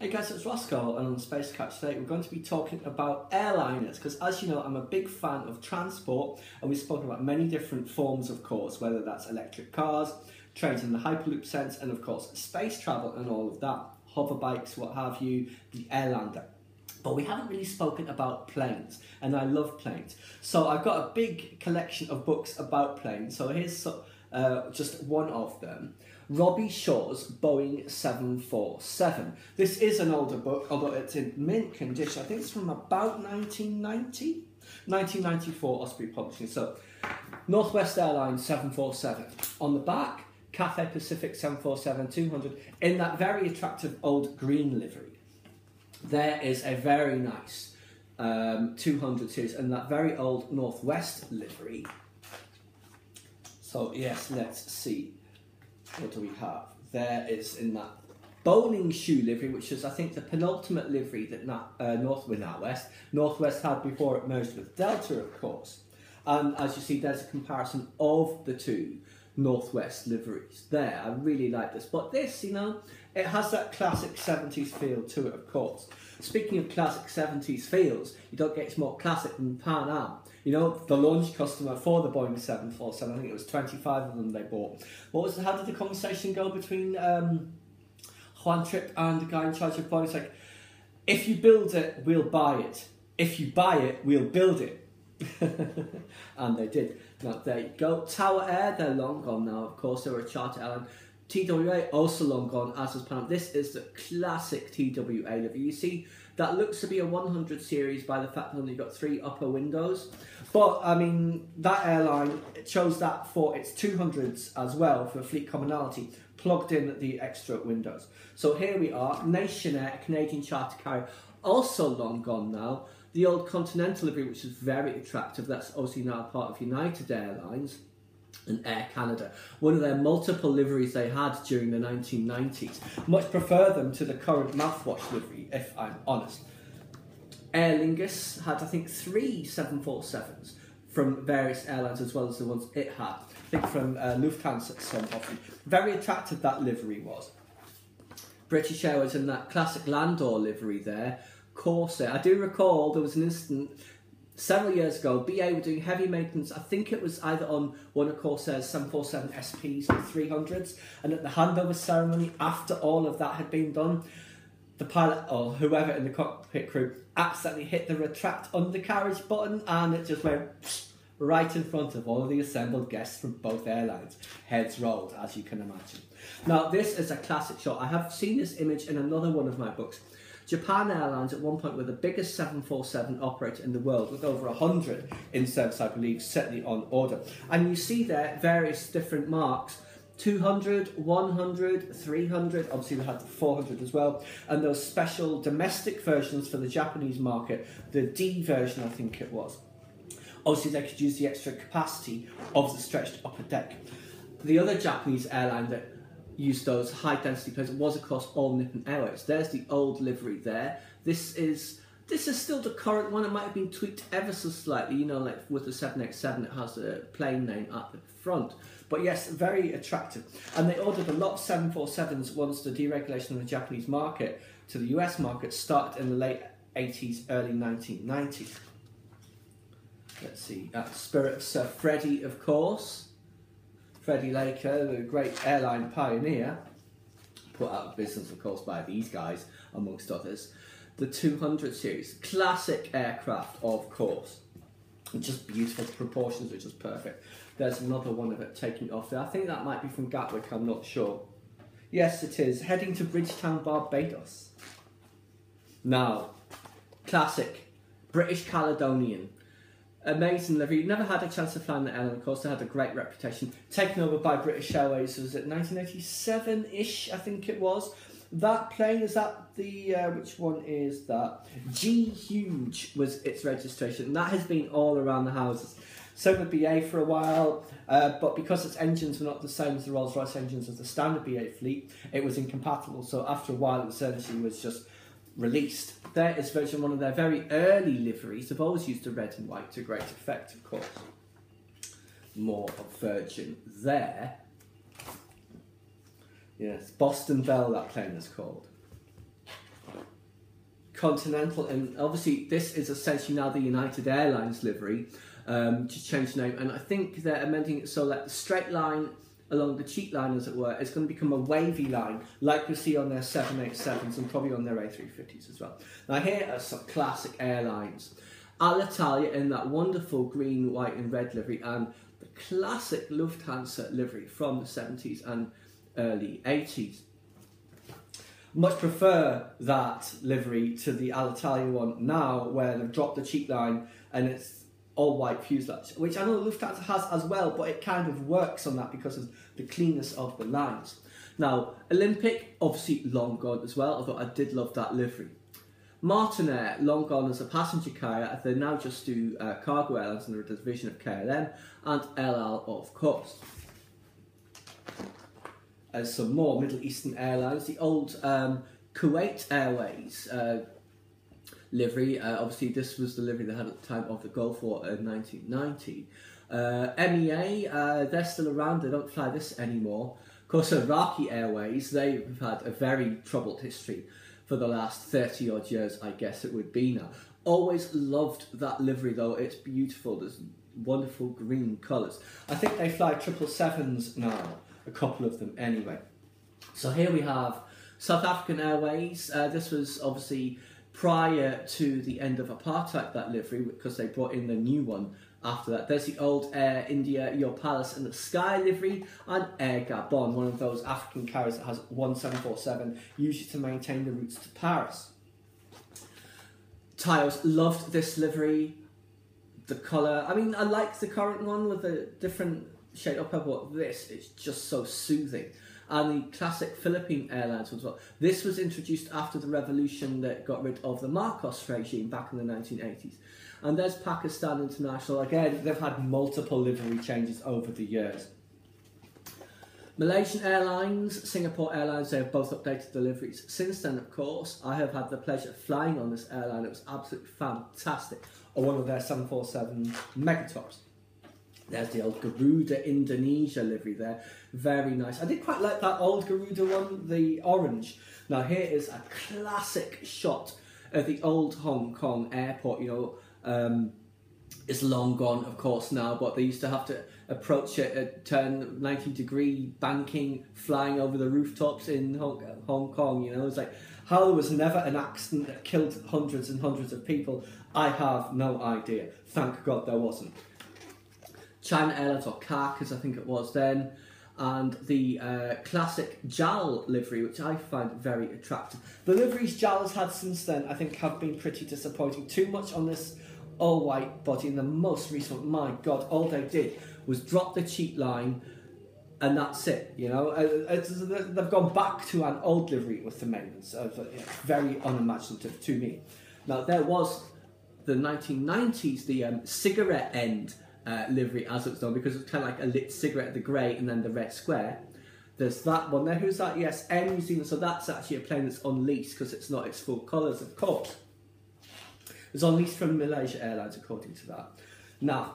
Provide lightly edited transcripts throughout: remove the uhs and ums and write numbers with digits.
Hey guys, it's Roscoe, and on Space Catch today we're going to be talking about airliners, because as you know, I'm a big fan of transport, and we've spoken about many different forms, of course, whether that's electric cars, trains in the hyperloop sense, and of course space travel and all of that, hover bikes, what have you, the Airlander. But we haven't really spoken about planes, and I love planes. So I've got a big collection of books about planes, so here's just one of them. Robbie Shaw's Boeing 747. This is an older book, although it's in mint condition. I think it's from about 1990, 1994 Osprey Publishing. So, Northwest Airlines 747. On the back, Cathay Pacific 747-200 in that very attractive old green livery. There is a very nice 200 series in that very old Northwest livery. So, yes, let's see. What do we have? There is in that bowling shoe livery, which is, I think, the penultimate livery that Northwest had before it merged with Delta, of course. And as you see, there's a comparison of the two Northwest liveries there. I really like this. But this, you know, it has that classic 70s feel to it, of course. Speaking of classic 70s feels, you don't get more classic than Pan Am. You know, the launch customer for the Boeing 747, I think it was 25 of them they bought. How did the conversation go between Juan Tripp and the guy in charge of Boeing? It's like, if you build it, we'll buy it. If you buy it, we'll build it. And they did. Now, there you go. Tower Air, they're long gone now, of course. They were a charter airline. TWA, also long gone, as is Pan Am. This is the classic TWA livery. You see, that looks to be a 100 series by the fact that only got three upper windows. But, I mean, that airline chose that for its 200s as well, for fleet commonality, plugged in the extra windows. So here we are, Nationair, a Canadian charter carrier, also long gone now. The old Continental livery, which is very attractive, that's obviously now part of United Airlines and Air Canada, one of their multiple liveries they had during the 1990s. Much prefer them to the current mouthwash livery, if I'm honest. Aer Lingus had, I think, three 747s from various airlines, as well as the ones it had, I think from Lufthansa, some of them. Very attractive that livery was. British Airways in that classic Landor livery there. Corsair. I do recall there was an incident several years ago. BA were doing heavy maintenance. I think it was either on one of Corsair's 747 SPs or 300s. And at the handover ceremony, after all of that had been done, the pilot or whoever in the cockpit crew accidentally hit the retract undercarriage button, and it just went right in front of all of the assembled guests from both airlines. Heads rolled, as you can imagine. Now, this is a classic shot. I have seen this image in another one of my books. Japan Airlines at one point were the biggest 747 operator in the world, with over 100 in service, I believe, certainly on order. And you see there various different marks, 200, 100, 300, obviously we had the 400 as well, and those special domestic versions for the Japanese market, the D version I think it was. Obviously they could use the extra capacity of the stretched upper deck. The other Japanese airline that used those high-density planes, it was across all Nippon Airways. There's the old livery there. This is still the current one. It might have been tweaked ever so slightly, you know, like with the 787, it has a plane name at the front. But yes, very attractive. And they ordered a lot of 747s once the deregulation of the Japanese market to the US market started in the late 80s, early 1990s. Let's see, Spirit Sir Freddie, of course. Freddie Laker, the great airline pioneer, put out of business, of course, by these guys, amongst others. The 200 series, classic aircraft, of course. Just beautiful, the proportions are just perfect. There's another one of it taking off there. I think that might be from Gatwick, I'm not sure. Yes, it is, heading to Bridgetown, Barbados. Now, classic British Caledonian. Amazing livery. Never had a chance to fly on the airline, of course. They had a great reputation. Taken over by British Airways, was it 1987-ish, I think it was. That plane, is that the, which one is that? G-Huge was its registration. And that has been all around the houses. So with BA for a while, but because its engines were not the same as the Rolls-Royce engines of the standard BA fleet, it was incompatible. So after a while, it essentially was just released. There is Virgin, one of their very early liveries. They've always used the red and white to great effect, of course. More of Virgin there. Yes, Boston Belle, that plane is called. Continental, and obviously this is essentially now the United Airlines livery, to change the name, and I think they're amending it so that the straight line along the cheat line, as it were, is going to become a wavy line, like we see on their 787s and probably on their A350s as well. Now here are some classic airlines. Alitalia in that wonderful green, white and red livery, and the classic Lufthansa livery from the 70s and early 80s. Much prefer that livery to the Alitalia one now, where they've dropped the cheat line and it's all white fuselage, which I know Lufthansa has as well, but it kind of works on that because of the cleanness of the lines. Now, Olympic, obviously long gone as well, although I did love that livery. Martinair, long gone as a passenger carrier, they now just do cargo airlines in the division of KLM, and LL, of course. As some more Middle Eastern airlines, the old Kuwait Airways livery, obviously this was the livery they had at the time of the Gulf War in 1990. MEA, they're still around, they don't fly this anymore. Of course, Iraqi Airways, they've had a very troubled history for the last 30 odd years, I guess it would be now. Always loved that livery though, it's beautiful, there's wonderful green colours. I think they fly 777s now, a couple of them anyway. So here we have South African Airways, this was obviously prior to the end of apartheid, that livery, because they brought in the new one after that. There's the old Air India, Your Palace in the Sky livery, and Air Gabon, one of those African carriers that has 1747, usually to maintain the routes to Paris. Tiles loved this livery, the colour. I mean, I like the current one with the different shade of purple, but this is just so soothing. And the classic Philippine Airlines as well. This was introduced after the revolution that got rid of the Marcos regime back in the 1980s. And there's Pakistan International. Again, they've had multiple livery changes over the years. Malaysian Airlines, Singapore Airlines, they have both updated deliveries since then, of course. I have had the pleasure of flying on this airline. It was absolutely fantastic. Or one of their 747 Megatops. There's the old Garuda Indonesia livery there, very nice. I did quite like that old Garuda one, the orange. Now here is a classic shot of the old Hong Kong airport, you know, it's long gone of course now, but they used to have to approach it at turn 90-degree banking, flying over the rooftops in Hong Kong, you know. It's like, how there was never an accident that killed hundreds and hundreds of people, I have no idea. Thank God there wasn't. China Airlines, or CARC as I think it was then, and the classic JAL livery, which I find very attractive. The liveries JAL has had since then, I think, have been pretty disappointing. Too much on this all-white body, and the most recent, my God, all they did was drop the cheat line, and that's it, you know. They've gone back to an old livery with the maintenance, very unimaginative to me. Now, there was the 1990s, the cigarette end livery as it's known, because it's kind of like a lit cigarette, the grey and then the red square. There's that one there. Who's that? Yes, Air New Zealand. So that's actually a plane that's on lease because it's not its full colours, of course. It's on lease from Malaysia Airlines, according to that. Now,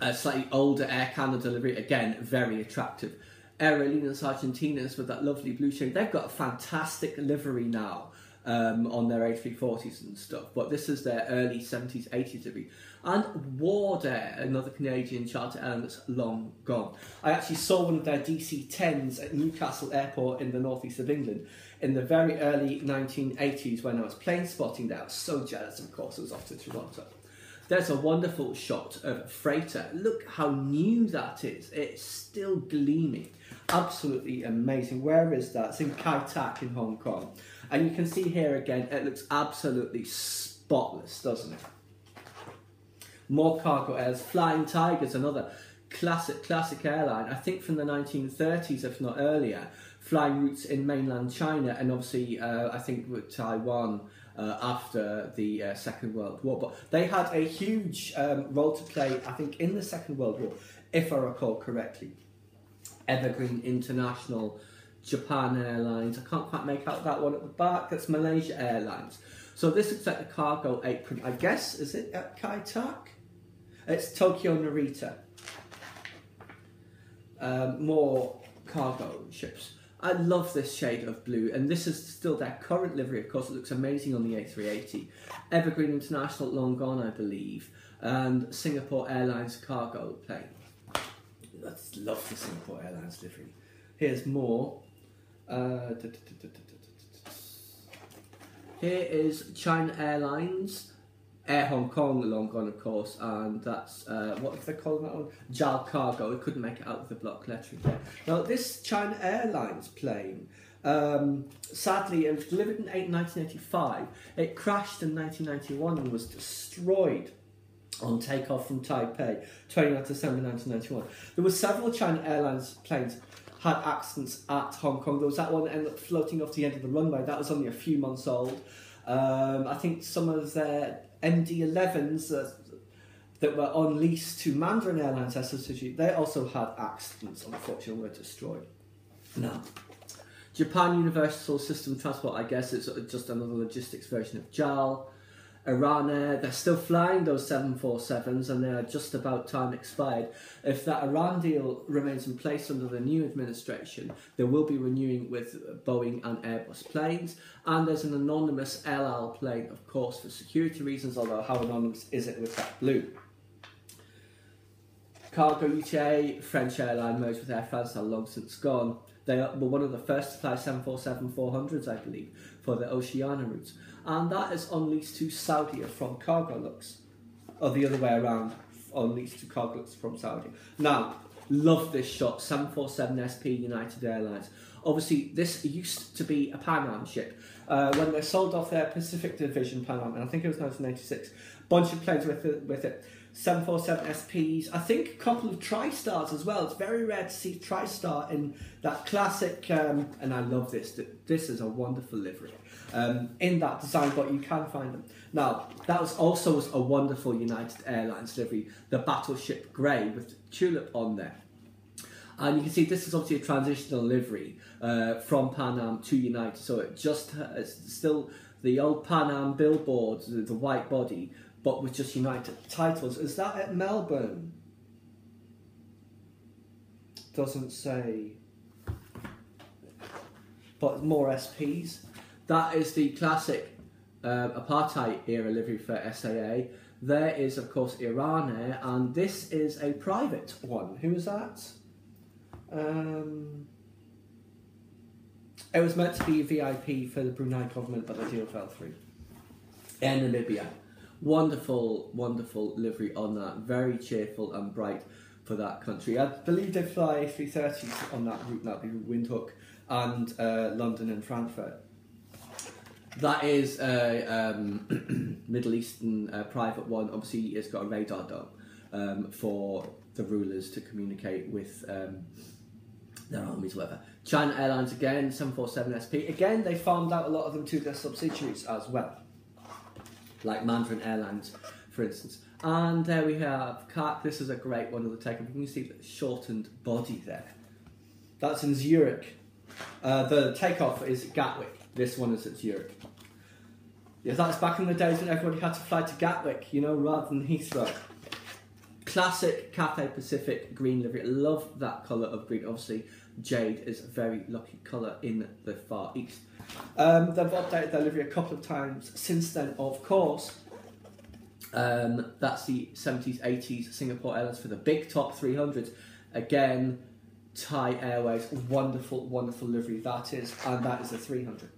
a slightly older Air Canada livery, again, very attractive. Aerolíneas Argentinas with that lovely blue shade. They've got a fantastic livery now. On their A340s and stuff, but this is their early 70s, 80s livery. And Ward Air, another Canadian charter airline that's long gone. I actually saw one of their DC-10s at Newcastle Airport in the northeast of England in the very early 1980s when I was plane spotting there. I was so jealous, of course, I was off to Toronto. There's a wonderful shot of a freighter. Look how new that is. It's still gleaming. Absolutely amazing. Where is that? It's in Kai Tak in Hong Kong. And you can see here again, it looks absolutely spotless, doesn't it? More cargo airs. Flying Tigers, another classic airline, I think from the 1930s, if not earlier, flying routes in mainland China and obviously, I think, with Taiwan after the Second World War. But they had a huge role to play, I think, in the Second World War, if I recall correctly. Evergreen International, Japan Airlines, I can't quite make out that one at the back, that's Malaysia Airlines. So this looks like the cargo apron, I guess, is it at Kai Tak? It's Tokyo Narita. More cargo ships. I love this shade of blue, and this is still their current livery. Of course, it looks amazing on the A380. Evergreen International, long gone, I believe, and Singapore Airlines cargo plane. I just love the Singapore Airlines livery. Here's more. Here is China Airlines, Air Hong Kong, long gone, of course, and that's, what if they're calling that one? JAL Cargo. It couldn't make it out with the block lettering there. Now, this China Airlines plane, sadly, it was delivered in 1985. It crashed in 1991 and was destroyed on takeoff from Taipei, 29th December 1991. There were several China Airlines planes had accidents at Hong Kong. There was that one that ended up floating off the end of the runway. That was only a few months old. I think some of their MD-11s that were on lease to Mandarin Airlines, they also had accidents, unfortunately, were destroyed. Now, Japan Universal System Transport, I guess it's just another logistics version of JAL. Iran Air, they're still flying those 747s and they're just about time expired. If that Iran deal remains in place under the new administration, they will be renewing with Boeing and Airbus planes. And there's an anonymous LL plane, of course, for security reasons, although how anonymous is it with that blue? Cargo UK, French airline merged with Air France, now long since gone. They were one of the first to fly 747-400s, I believe, for the Oceania routes. And that is on lease to Saudia from Cargo Lux. Or the other way around, on lease to Cargo Lux from Saudia. Now, love this shot, 747SP United Airlines. Obviously, this used to be a Pan Am ship. When they sold off their Pacific Division Pan Am, and I think it was 1986, bunch of planes with it. 747 SPs, I think a couple of TriStars as well. It's very rare to see TriStar in that classic, and I love this. This is a wonderful livery in that design, but you can find them. Now, that was also a wonderful United Airlines livery, the Battleship Grey with the tulip on there. And you can see this is obviously a transitional livery from Pan Am to United, so it just it's still the old Pan Am billboard, the white body, but with just United titles. Is that at Melbourne? Doesn't say, but more SPs. That is the classic apartheid era livery for SAA. There is, of course, Iran Air, and this is a private one. Who was that? It was meant to be VIP for the Brunei government, but the deal fell through. In Namibia. Wonderful, wonderful livery on that. Very cheerful and bright for that country. I believe they fly A330s on that route. That'd be Windhoek and London and Frankfurt. That is a Middle Eastern private one. Obviously, it's got a radar dome for the rulers to communicate with their armies, whatever. China Airlines again, 747 SP. Again, they farmed out a lot of them to their subsidiaries as well, like Mandarin Airlines, for instance. And there we have CAC. This is a great one of the takeoff. You can see the shortened body there. That's in Zurich. The takeoff is at Gatwick. This one is at Zurich. Yeah, that's back in the days when everybody had to fly to Gatwick, you know, rather than Heathrow. Classic Cathay Pacific green livery. I love that colour of green. Obviously, jade is a very lucky colour in the Far East. They've updated their livery a couple of times since then, of course. That's the 70s, 80s Singapore Airlines for the big top 300s. Again, Thai Airways, wonderful, wonderful livery that is, and that is a 300.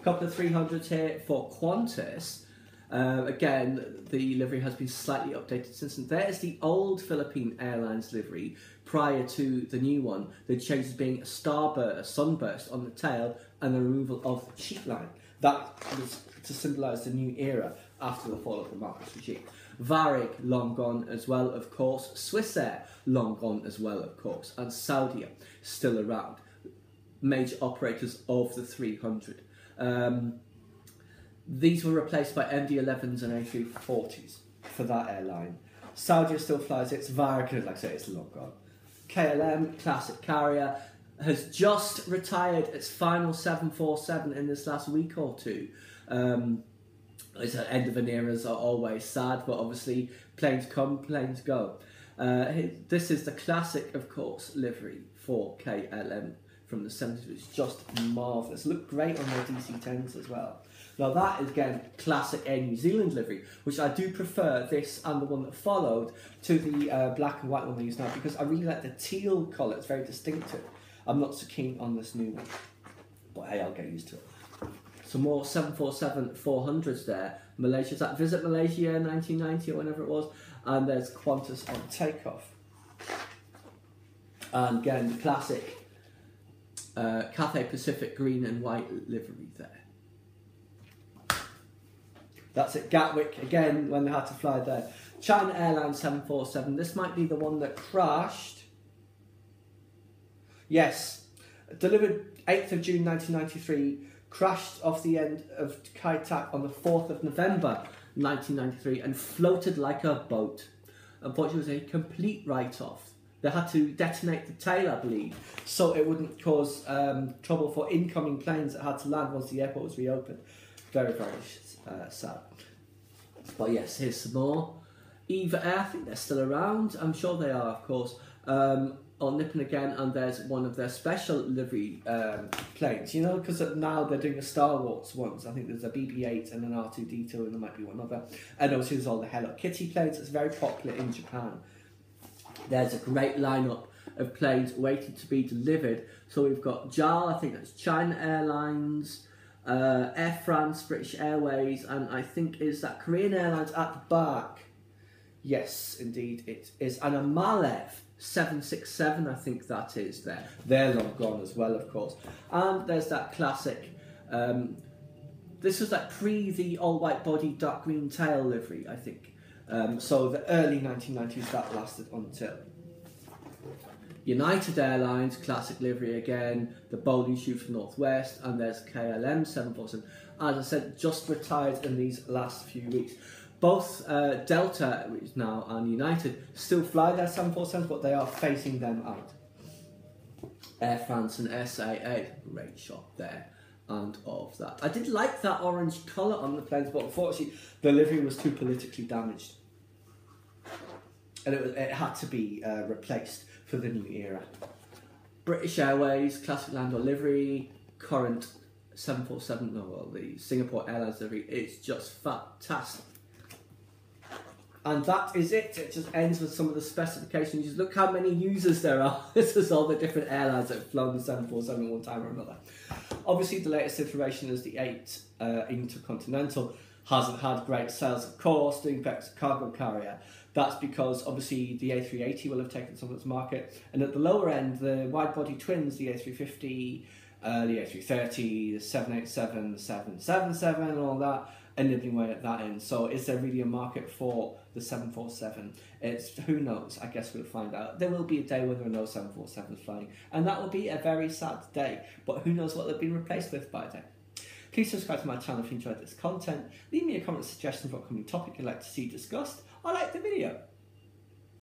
A couple of 300s here for Qantas. Again, the livery has been slightly updated since then. There is the old Philippine Airlines livery prior to the new one. The change is being a starburst, a sunburst on the tail, and the removal of the cheap line. That was to symbolise the new era after the fall of the Marcos regime. Varig, long gone as well, of course. Swissair, long gone as well, of course. And Saudia, still around. Major operators of the 300. These were replaced by MD-11s and A340s for that airline. Saudia still flies, it's Varig, like I say, it's long gone. KLM, classic carrier, has just retired its final 747 in this last week or two. It's the end of an era, as always, sad, but obviously planes come, planes go. This is the classic, of course, livery for KLM, from the 70s, which is just marvellous. Look great on their DC-10s as well. Now that is, again, classic Air New Zealand livery, which I do prefer this and the one that followed to the black and white one they use now, because I really like the teal colour, it's very distinctive. I'm not so keen on this new one, but hey, I'll get used to it. Some more 747-400s there. Malaysia, is that Visit Malaysia 1990 or whenever it was? And there's Qantas on takeoff. And again, the classic Cathay Pacific green and white livery there. That's at Gatwick again when they had to fly there. China Airlines 747. This might be the one that crashed. Yes, delivered 8th of June 1993. Crashed off the end of Kai Tak on the 4th of November 1993 and floated like a boat. Unfortunately, it was a complete write-off. They had to detonate the tail, I believe, so it wouldn't cause trouble for incoming planes that had to land once the airport was reopened. Very, very sad. But yes, here's some more. Eva Air, I think they're still around. I'm sure they are, of course. On Nippon again, and there's one of their special livery planes, you know, because now they're doing a Star Wars ones. I think there's a BB-8 and an R2-D2 and there might be one other, and obviously there's all the Hello Kitty planes. It's very popular in Japan. There's a great lineup of planes waiting to be delivered. So we've got JAL, I think that's China Airlines, Air France, British Airways, and I think is that Korean Airlines at the back. Yes, indeed it is. And a Malev 767, I think that is there. They're long gone as well, of course. And there's that classic, this was like pre the all-white body, dark green tail livery, I think. So the early 1990s, that lasted until. United Airlines, classic livery again, the bowling shoe for Northwest, and there's KLM 747. As I said, just retired in these last few weeks. Both Delta, which is now, and United still fly their 747s, but they are phasing them out. Air France and SAA, great shot there, and all of that. I did like that orange colour on the planes, but unfortunately the livery was too politically damaged. And it had to be replaced for the new era. British Airways, classic Landau livery, current 747, no, well, the Singapore Airlines livery, it's just fantastic. And that is it. It just ends with some of the specifications. Just look how many users there are. This is all the different airlines that have flown the 747 one time or another. Obviously, the latest information is the 8 Intercontinental hasn't had great sales, of course, doing better cargo carrier. That's because, obviously, the A380 will have taken some of its market. And at the lower end, the wide-body twins, the A350, the A330, the 787, the 777, and all that, and nibbling away at that end. So is there really a market for the 747? It's, who knows? I guess we'll find out. There will be a day when there are no 747s flying, and that will be a very sad day, but who knows what they've been replaced with by then. Please subscribe to my channel if you enjoyed this content. Leave me a comment suggestion for what upcoming topic you'd like to see discussed. I like the video.